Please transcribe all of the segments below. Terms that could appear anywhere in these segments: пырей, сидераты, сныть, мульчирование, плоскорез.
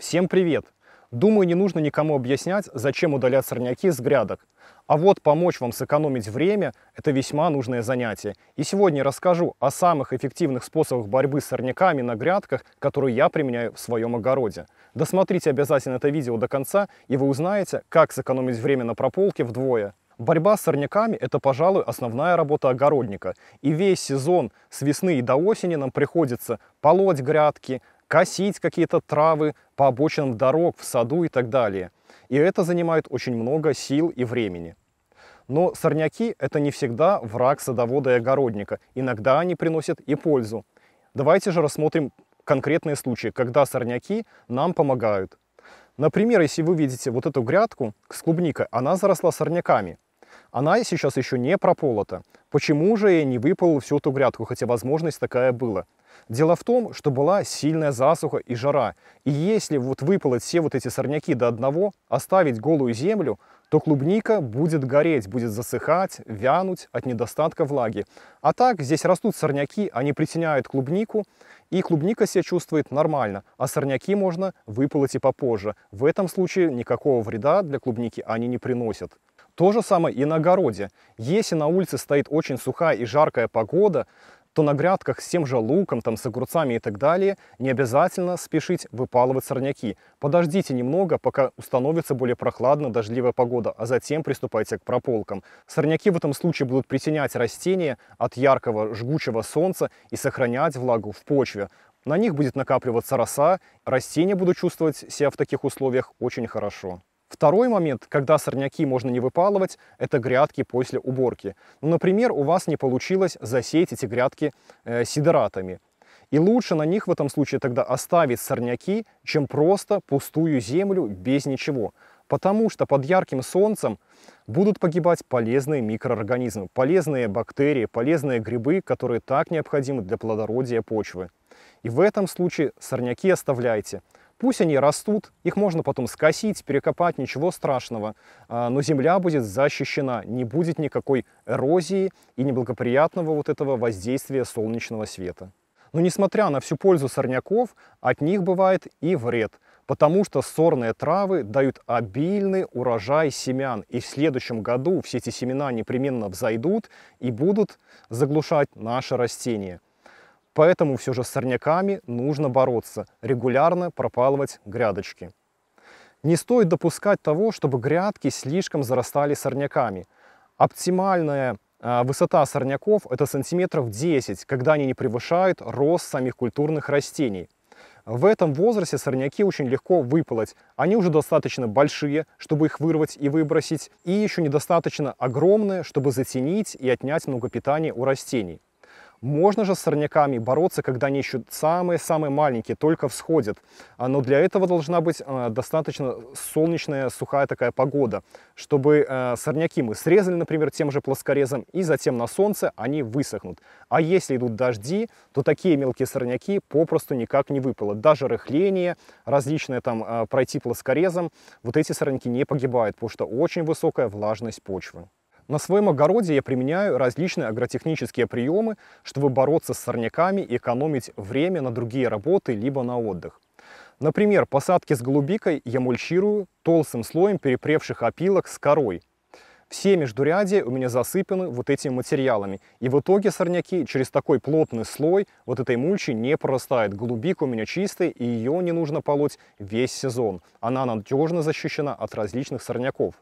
Всем привет! Думаю, не нужно никому объяснять, зачем удалять сорняки с грядок. А вот помочь вам сэкономить время – это весьма нужное занятие. И сегодня расскажу о самых эффективных способах борьбы с сорняками на грядках, которые я применяю в своем огороде. Досмотрите обязательно это видео до конца, и вы узнаете, как сэкономить время на прополке вдвое. Борьба с сорняками – это, пожалуй, основная работа огородника. И весь сезон с весны и до осени нам приходится полоть грядки, косить какие-то травы по обочинам дорог, в саду и так далее. И это занимает очень много сил и времени. Но сорняки – это не всегда враг садовода и огородника. Иногда они приносят и пользу. Давайте же рассмотрим конкретные случаи, когда сорняки нам помогают. Например, если вы видите вот эту грядку с клубникой, она заросла сорняками. Она сейчас еще не прополота. Почему же я не выполол всю эту грядку, хотя возможность такая была? Дело в том, что была сильная засуха и жара. И если вот выполоть все вот эти сорняки до одного, оставить голую землю, то клубника будет гореть, будет засыхать, вянуть от недостатка влаги. А так здесь растут сорняки, они притеняют клубнику, и клубника себя чувствует нормально, а сорняки можно выполоть и попозже. В этом случае никакого вреда для клубники они не приносят. То же самое и на огороде. Если на улице стоит очень сухая и жаркая погода, то на грядках с тем же луком, там, с огурцами и так далее не обязательно спешить выпалывать сорняки. Подождите немного, пока установится более прохладная, дождливая погода, а затем приступайте к прополкам. Сорняки в этом случае будут притенять растения от яркого жгучего солнца и сохранять влагу в почве. На них будет накапливаться роса, растения будут чувствовать себя в таких условиях очень хорошо. Второй момент, когда сорняки можно не выпалывать, это грядки после уборки. Ну, например, у вас не получилось засеять эти грядки сидератами. И лучше на них в этом случае тогда оставить сорняки, чем просто пустую землю без ничего. Потому что под ярким солнцем будут погибать полезные микроорганизмы, полезные бактерии, полезные грибы, которые так необходимы для плодородия почвы. И в этом случае сорняки оставляйте. Пусть они растут, их можно потом скосить, перекопать, ничего страшного, но земля будет защищена, не будет никакой эрозии и неблагоприятного вот этого воздействия солнечного света. Но несмотря на всю пользу сорняков, от них бывает и вред, потому что сорные травы дают обильный урожай семян, и в следующем году все эти семена непременно взойдут и будут заглушать наши растения. Поэтому все же с сорняками нужно бороться, регулярно пропалывать грядочки. Не стоит допускать того, чтобы грядки слишком зарастали сорняками. Оптимальная высота сорняков – это сантиметров 10, когда они не превышают рост самих культурных растений. В этом возрасте сорняки очень легко выпалоть. Они уже достаточно большие, чтобы их вырвать и выбросить, и еще недостаточно огромные, чтобы затенить и отнять много питания у растений. Можно же с сорняками бороться, когда они еще самые-самые маленькие, только всходят. Но для этого должна быть достаточно солнечная, сухая такая погода, чтобы сорняки мы срезали, например, тем же плоскорезом, и затем на солнце они высохнут. А если идут дожди, то такие мелкие сорняки попросту никак не выпалят. Даже рыхление, различное там пройти плоскорезом, вот эти сорняки не погибают, потому что очень высокая влажность почвы. На своем огороде я применяю различные агротехнические приемы, чтобы бороться с сорняками и экономить время на другие работы, либо на отдых. Например, посадки с голубикой я мульчирую толстым слоем перепревших опилок с корой. Все междурядья у меня засыпаны вот этими материалами. И в итоге сорняки через такой плотный слой вот этой мульчи не прорастает. Голубика у меня чистая, и ее не нужно полоть весь сезон. Она надежно защищена от различных сорняков.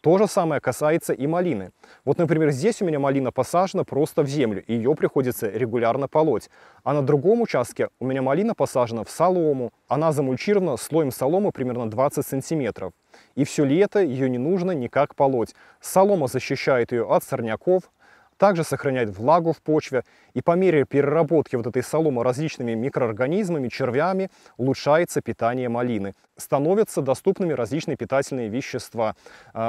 То же самое касается и малины. Вот, например, здесь у меня малина посажена просто в землю, и ее приходится регулярно полоть. А на другом участке у меня малина посажена в солому. Она замульчирована слоем соломы примерно 20 сантиметров. И все лето ее не нужно никак полоть. Солома защищает ее от сорняков, также сохраняет влагу в почве, и по мере переработки вот этой соломы различными микроорганизмами, червями, улучшается питание малины. Становятся доступными различные питательные вещества.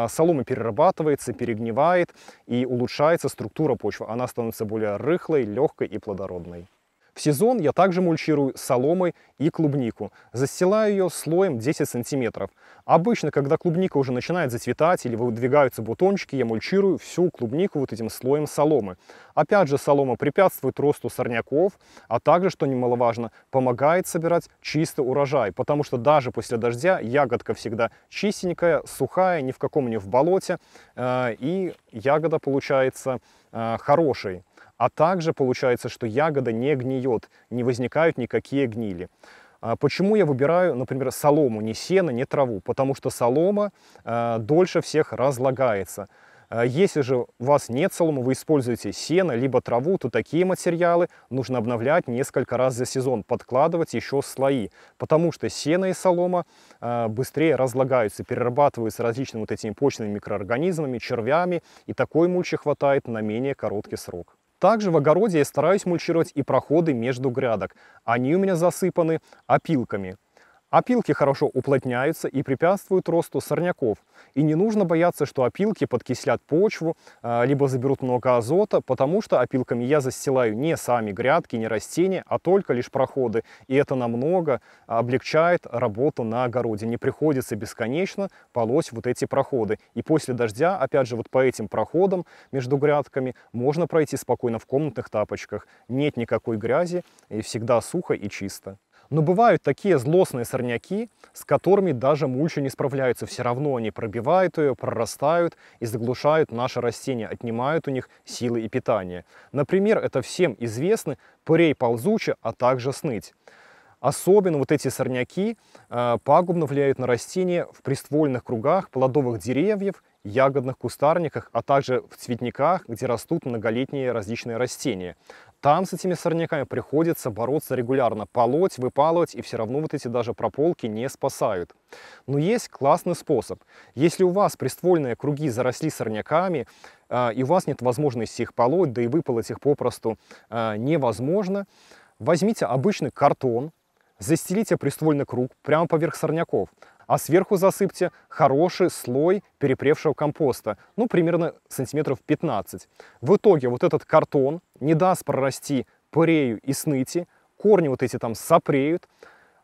Солома перерабатывается, перегнивает, и улучшается структура почвы. Она становится более рыхлой, легкой и плодородной. В сезон я также мульчирую соломой и клубнику. Застилаю ее слоем 10 сантиметров. Обычно, когда клубника уже начинает зацветать или выдвигаются бутончики, я мульчирую всю клубнику вот этим слоем соломы. Опять же, солома препятствует росту сорняков, а также, что немаловажно, помогает собирать чистый урожай, потому что даже после дождя ягодка всегда чистенькая, сухая, ни в каком не в болоте, и ягода получается хорошей. А также получается, что ягода не гниет, не возникают никакие гнили. Почему я выбираю, например, солому, не сено, не траву? Потому что солома дольше всех разлагается. Если же у вас нет соломы, вы используете сено, либо траву, то такие материалы нужно обновлять несколько раз за сезон, подкладывать еще слои, потому что сено и солома быстрее разлагаются, перерабатываются различными вот этими почными микроорганизмами, червями, и такой мульчи хватает на менее короткий срок. Также в огороде я стараюсь мульчировать и проходы между грядок. Они у меня засыпаны опилками. Опилки хорошо уплотняются и препятствуют росту сорняков. И не нужно бояться, что опилки подкислят почву, либо заберут много азота, потому что опилками я застилаю не сами грядки, не растения, а только лишь проходы. И это намного облегчает работу на огороде. Не приходится бесконечно полоть вот эти проходы. И после дождя, опять же, вот по этим проходам между грядками можно пройти спокойно в комнатных тапочках. Нет никакой грязи, и всегда сухо и чисто. Но бывают такие злостные сорняки, с которыми даже мульчи не справляются. Все равно они пробивают ее, прорастают и заглушают наши растения, отнимают у них силы и питание. Например, это всем известны пырей ползучий, а также сныть. Особенно вот эти сорняки пагубно влияют на растения в приствольных кругах плодовых деревьев, ягодных кустарниках, а также в цветниках, где растут многолетние различные растения. Там с этими сорняками приходится бороться регулярно, полоть, выпалывать, и все равно вот эти даже прополки не спасают. Но есть классный способ. Если у вас приствольные круги заросли сорняками, и у вас нет возможности их полоть, да и выпалоть их попросту невозможно, возьмите обычный картон, застелите приствольный круг прямо поверх сорняков, а сверху засыпьте хороший слой перепревшего компоста, ну, примерно сантиметров 15. В итоге вот этот картон не даст прорасти пырею и сныти, корни вот эти там сопреют,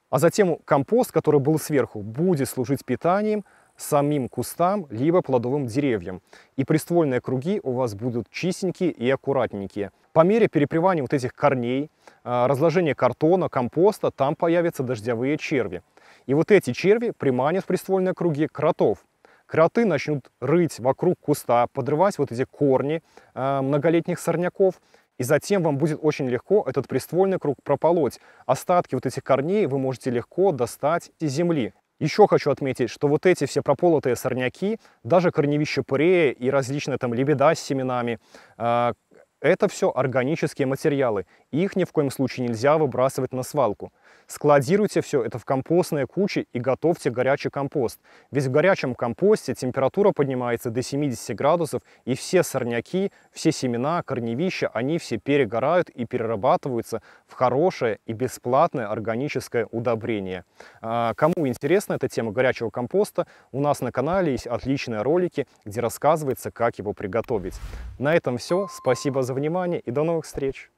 а затем компост, который был сверху, будет служить питанием самим кустам, либо плодовым деревьям. И приствольные круги у вас будут чистенькие и аккуратненькие. По мере перепревания вот этих корней, разложения картона, компоста, там появятся дождевые черви. И вот эти черви приманят в приствольные круги кротов. Кроты начнут рыть вокруг куста, подрывать вот эти корни многолетних сорняков. И затем вам будет очень легко этот приствольный круг прополоть. Остатки вот этих корней вы можете легко достать из земли. Еще хочу отметить, что вот эти все прополотые сорняки, даже корневища пырея и различные там лебеда с семенами, это все органические материалы. Их ни в коем случае нельзя выбрасывать на свалку. Складируйте все это в компостные кучи и готовьте горячий компост. Ведь в горячем компосте температура поднимается до 70 градусов, и все сорняки, все семена, корневища, они все перегорают и перерабатываются в хорошее и бесплатное органическое удобрение. Кому интересна эта тема горячего компоста, у нас на канале есть отличные ролики, где рассказывается, как его приготовить. На этом все. Спасибо за внимание и до новых встреч!